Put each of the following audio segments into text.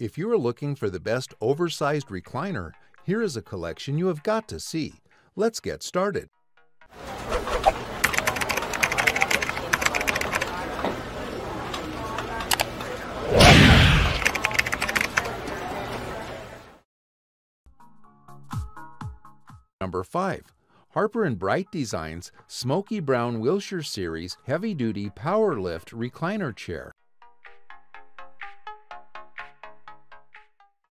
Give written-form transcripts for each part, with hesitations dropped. If you are looking for the best oversized recliner, here is a collection you have got to see. Let's get started. Number 5. Harper and Bright Designs Smoky Brown Wilshire Series Heavy Duty Power Lift Recliner Chair.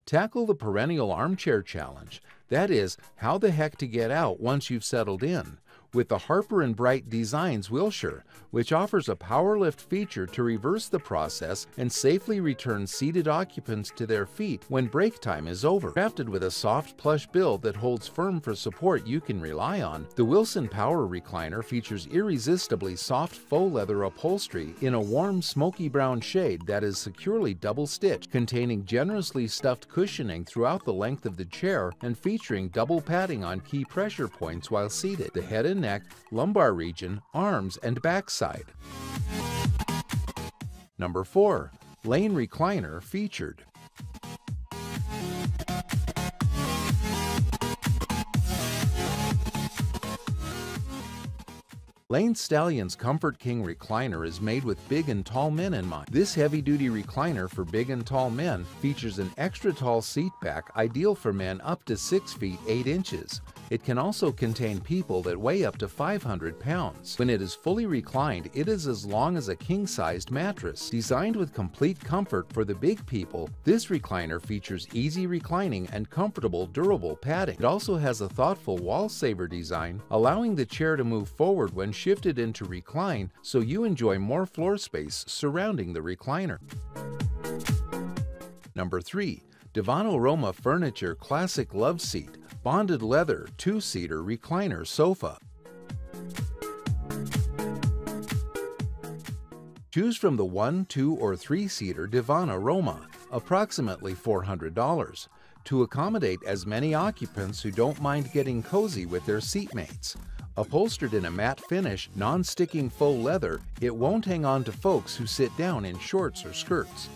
Tackle the perennial armchair challenge, that is, how the heck to get out once you've settled in, with the Harper and Bright Designs Wilshire, which offers a power lift feature to reverse the process and safely return seated occupants to their feet when break time is over. Crafted with a soft plush build that holds firm for support you can rely on, the Wilson Power Recliner features irresistibly soft faux leather upholstery in a warm smoky brown shade that is securely double-stitched, containing generously stuffed cushioning throughout the length of the chair and featuring double padding on key pressure points while seated. The head and neck, lumbar region, arms, and backside. Number 4. Lane Recliner Featured. Lane Stallion's Comfort King recliner is made with big and tall men in mind. This heavy-duty recliner for big and tall men features an extra-tall seat back ideal for men up to 6 feet 8 inches. It can also contain people that weigh up to 500 pounds. When it is fully reclined, it is as long as a king-sized mattress. Designed with complete comfort for the big people, this recliner features easy reclining and comfortable, durable padding. It also has a thoughtful wall-saver design, allowing the chair to move forward when shifted into recline, so you enjoy more floor space surrounding the recliner. Number 3. Divano Roma Furniture Classic Love Seat Bonded Leather Two-Seater Recliner Sofa. Choose from the 1, 2, or 3-seater Divano Roma, approximately $400, to accommodate as many occupants who don't mind getting cozy with their seatmates. Upholstered in a matte finish, non-sticking faux leather, it won't hang on to folks who sit down in shorts or skirts.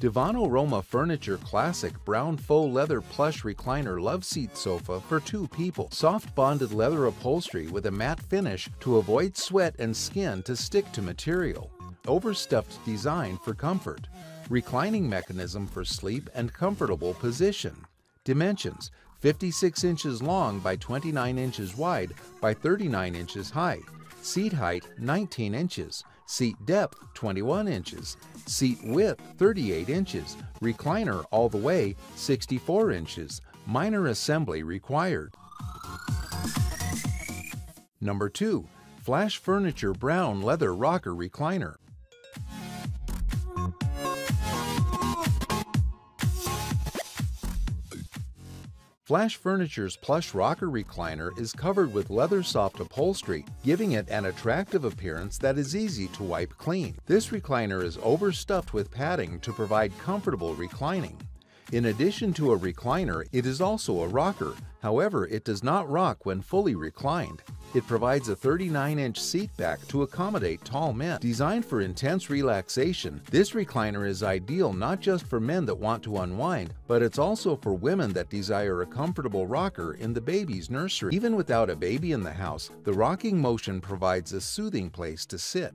Divano Roma Furniture Classic Brown Faux Leather Plush Recliner Love Seat Sofa for 2 people. Soft bonded leather upholstery with a matte finish to avoid sweat and skin to stick to material. Overstuffed design for comfort. Reclining mechanism for sleep and comfortable position. Dimensions: 56 inches long by 29 inches wide by 39 inches high. Seat height 19 inches. Seat depth 21 inches. Seat width 38 inches. Recliner all the way 64 inches. Minor assembly required. Number 2. Flash Furniture Brown Leather Rocker Recliner. Flash Furniture's plush rocker recliner is covered with leather soft upholstery, giving it an attractive appearance that is easy to wipe clean. This recliner is overstuffed with padding to provide comfortable reclining. In addition to a recliner, it is also a rocker. However, it does not rock when fully reclined. It provides a 39-inch seat back to accommodate tall men. Designed for intense relaxation, this recliner is ideal not just for men that want to unwind, but it's also for women that desire a comfortable rocker in the baby's nursery. Even without a baby in the house, the rocking motion provides a soothing place to sit.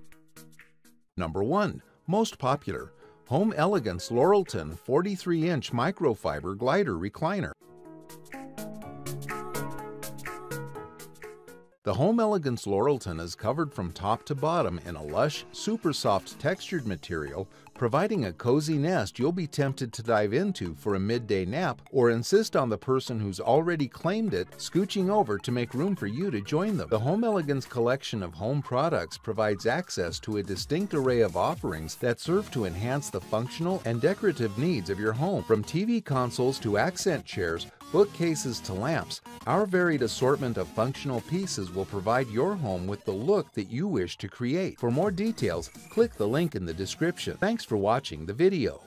Number 1. Most popular, Home Elegance Laurelton 43-inch Microfiber Glider Recliner. The Home Elegance Laurelton is covered from top to bottom in a lush, super soft textured material, providing a cozy nest you'll be tempted to dive into for a midday nap or insist on the person who's already claimed it scooching over to make room for you to join them. The Home Elegance collection of home products provides access to a distinct array of offerings that serve to enhance the functional and decorative needs of your home. From TV consoles to accent chairs, bookcases to lamps, our varied assortment of functional pieces will provide your home with the look that you wish to create. For more details, click the link in the description. Thanks for watching the video.